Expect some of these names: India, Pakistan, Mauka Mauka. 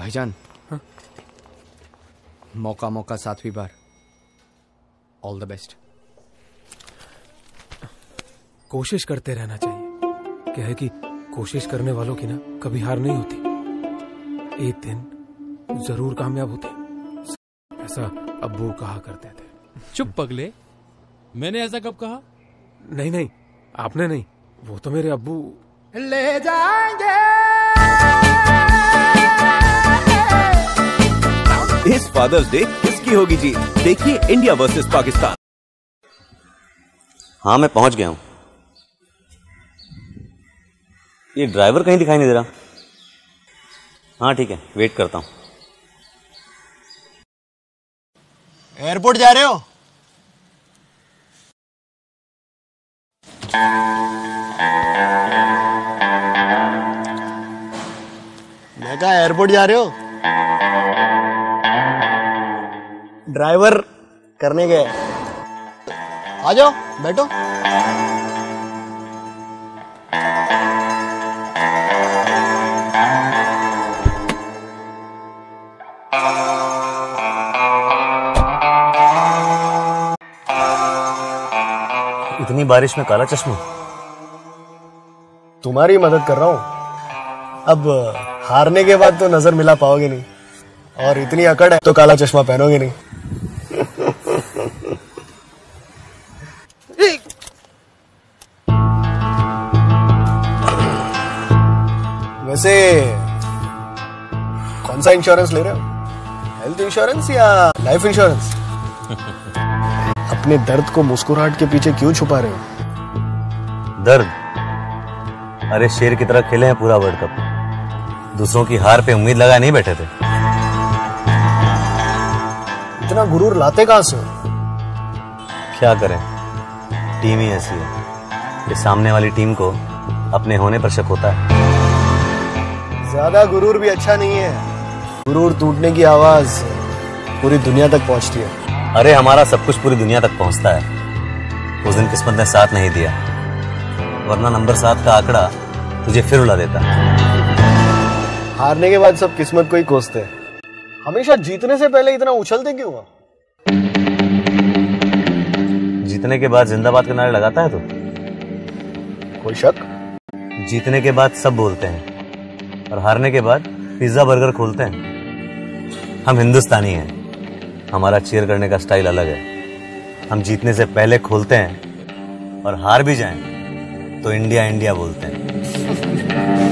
भाईजान हाँ? मौका मौका 7वीं बार, ऑल द बेस्ट। कोशिश करते रहना चाहिए। क्या है कि कोशिश करने वालों की ना कभी हार नहीं होती, एक दिन जरूर कामयाब होते, ऐसा अब्बू कहा करते थे। चुप पगले, मैंने ऐसा कब कहा? नहीं नहीं, आपने नहीं, वो तो मेरे अब्बू। ले जाएंगे इस फादर्स डे किसकी होगी जी? देखिए इंडिया वर्सेस पाकिस्तान। हाँ मैं पहुंच गया हूं। ये ड्राइवर कहीं दिखाई नहीं दे रहा। हाँ ठीक है, वेट करता हूं। एयरपोर्ट जा रहे हो? मैं कहा एयरपोर्ट जा रहे हो? ड्राइवर करने गए। आ जाओ बैठो। इतनी बारिश में काला चश्मा, तुम्हारी मदद कर रहा हूँ। अब हारने के बाद तो नजर मिला पाओगे नहीं, और इतनी अकड़ है तो काला चश्मा पहनोगे नहीं। वैसे कौन सा इंश्योरेंस ले रहे हो, हेल्थ इंश्योरेंस या लाइफ इंश्योरेंस? अपने दर्द को मुस्कुराहट के पीछे क्यों छुपा रहे हो? दर्द? अरे शेर की तरह खेले हैं पूरा वर्ल्ड कप, दूसरों की हार पे उम्मीद लगाए नहीं बैठे थे। इतना गुरूर लाते कहां से? क्या करें, टीम ही ऐसी है कि सामने वाली टीम को अपने होने पर शक होता है। ज्यादा गुरूर भी अच्छा नहीं है, गुरूर टूटने की आवाज पूरी दुनिया तक पहुंचती है। अरे हमारा सब कुछ पूरी दुनिया तक पहुंचता है, उस दिन किस्मत ने साथ नहीं दिया, वरना नंबर 7 का आंकड़ा तुझे फिर उड़ा देता। हारने के बाद सब किस्मत को ही कोसते हैं, हमेशा जीतने से पहले इतना उछलते क्यों हो? जीतने के बाद जिंदाबाद के नारे लगाता है तू? कोई शक? जीतने के बाद सब बोलते हैं और हारने के बाद पिज्जा बर्गर खोलते हैं। हम हिंदुस्तानी हैं, हमारा चीयर करने का स्टाइल अलग है। हम जीतने से पहले खोलते हैं और हार भी जाएं तो इंडिया इंडिया बोलते हैं।